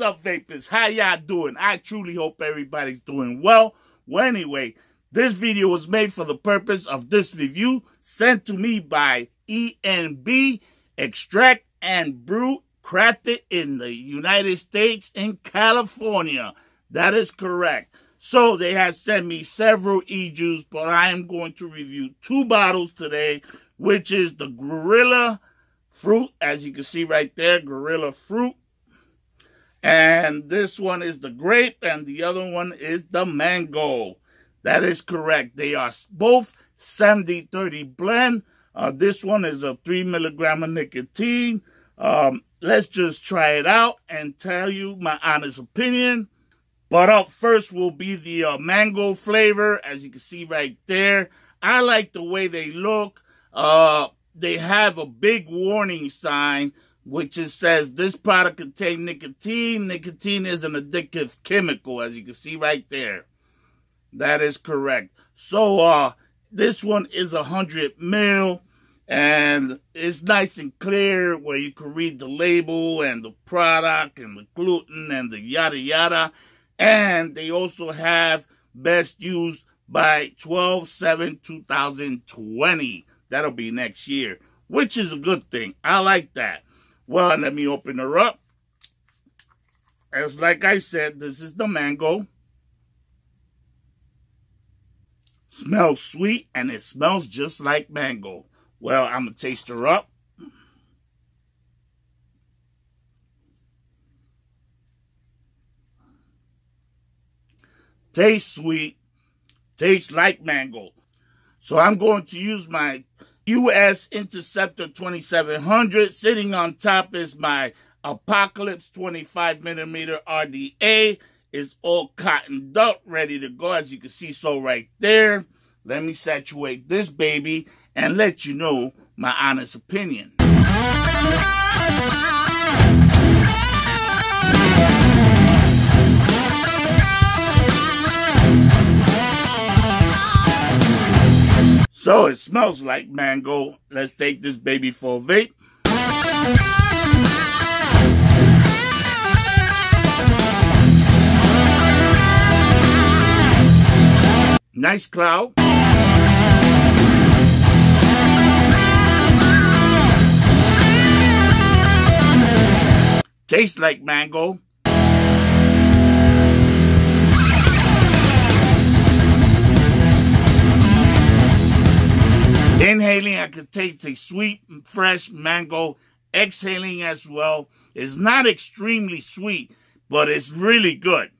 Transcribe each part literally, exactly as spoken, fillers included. What's up, vapors? How y'all doing? I truly hope everybody's doing well. Well, anyway, this video was made for the purpose of this review sent to me by E N B Extract and Brew, crafted in the United States in California. That is correct. So they have sent me several e-juice, but I am going to review two bottles today, which is the Gorilla Fruit, as you can see right there, Gorilla Fruit. And this one is the grape, and the other one is the mango. That is correct. They are both seventy thirty blend. Uh, this one is a three milligram of nicotine. Um, let's just try it out and tell you my honest opinion. But up first will be the uh, mango flavor, as you can see right there. I like the way they look. Uh, they have a big warning sign, which it says this product contains nicotine. Nicotine is an addictive chemical, as you can see right there. That is correct. So uh, this one is one hundred mil, and it's nice and clear where you can read the label and the product and the gluten and the yada yada. And they also have best used by twelve seven two thousand twenty. That'll be next year, which is a good thing. I like that. Well, let me open her up. As like I said, this is the mango. Smells sweet, and it smells just like mango. Well, I'm going to taste her up. Tastes sweet. Tastes like mango. So I'm going to use my U S Interceptor twenty-seven hundred. Sitting on top is my Apocalypse twenty-five millimeter R D A. It's all cottoned up, ready to go, as you can see so right there. Let me saturate this baby and let you know my honest opinion. So it smells like mango. Let's take this baby for a vape. Nice cloud. Tastes like mango. Inhaling, I could taste a sweet, fresh mango. Exhaling as well. It's not extremely sweet, but it's really good.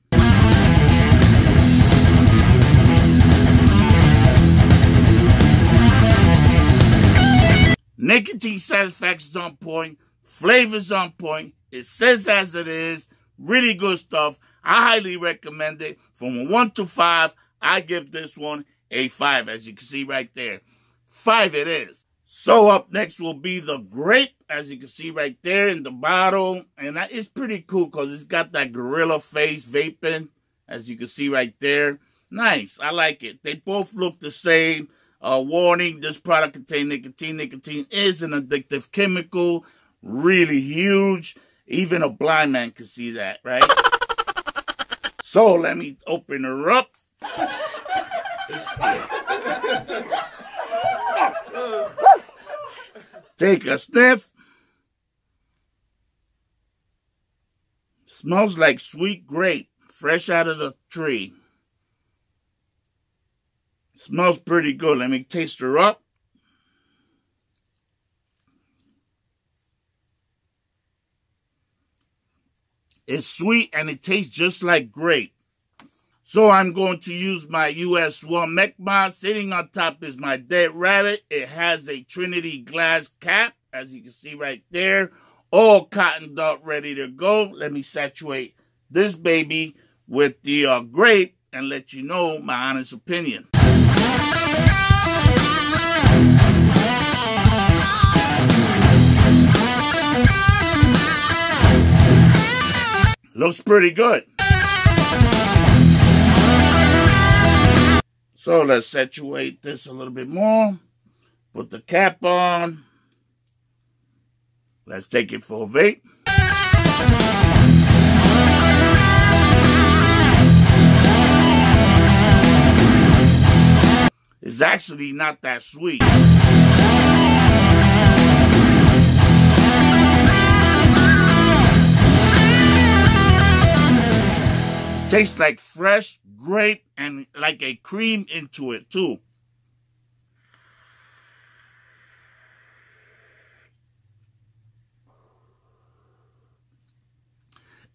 Nicotine satisfaction's on point. Flavor's on point. It says as it is. Really good stuff. I highly recommend it. From a one to five, I give this one a five, as you can see right there. Five it is. So up next will be the grape, as you can see right there in the bottle. And it's pretty cool because it's got that gorilla face vaping, as you can see right there. Nice. I like it. They both look the same. Uh, warning, this product contains nicotine. Nicotine is an addictive chemical. Really huge. Even a blind man can see that, right? So let me open her up. Take a sniff. Smells like sweet grape, fresh out of the tree. Smells pretty good. Let me taste her up. It's sweet and it tastes just like grape. So I'm going to use my U S one Mechma. Sitting on top is my Dead Rabbit. It has a Trinity glass cap, as you can see right there. All cottoned up, ready to go. Let me saturate this baby with the uh, grape and let you know my honest opinion. Looks pretty good. So let's saturate this a little bit more. Put the cap on. Let's take it for a vape. is actually not that sweet. Tastes like fresh grape and like a cream into it too.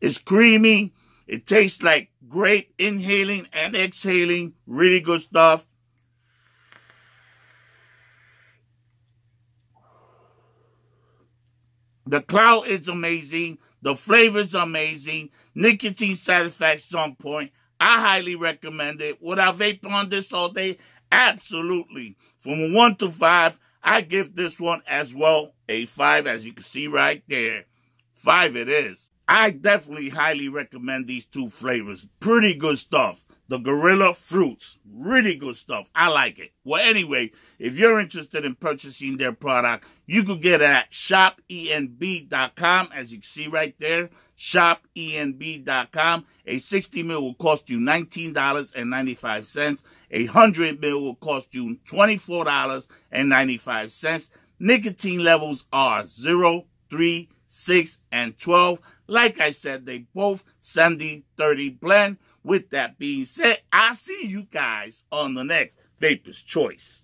It's creamy. It tastes like grape, inhaling and exhaling. Really good stuff. The cloud is amazing. The flavor is amazing. Nicotine satisfaction on point. I highly recommend it. Would I vape on this all day? Absolutely. From one to five, I give this one as well a five, as you can see right there. Five it is. I definitely highly recommend these two flavors. Pretty good stuff. The Gorilla Fruits. Really good stuff. I like it. Well, anyway, if you're interested in purchasing their product, you could get it at shop E N B dot com, as you can see right there. shop E N B dot com. A sixty mil will cost you nineteen dollars and ninety-five cents. A one hundred mil will cost you twenty-four dollars and ninety-five cents. Nicotine levels are zero, three, six, and twelve. Like I said, they both seventy thirty blend. With that being said, I'll see you guys on the next Vapor's Choice.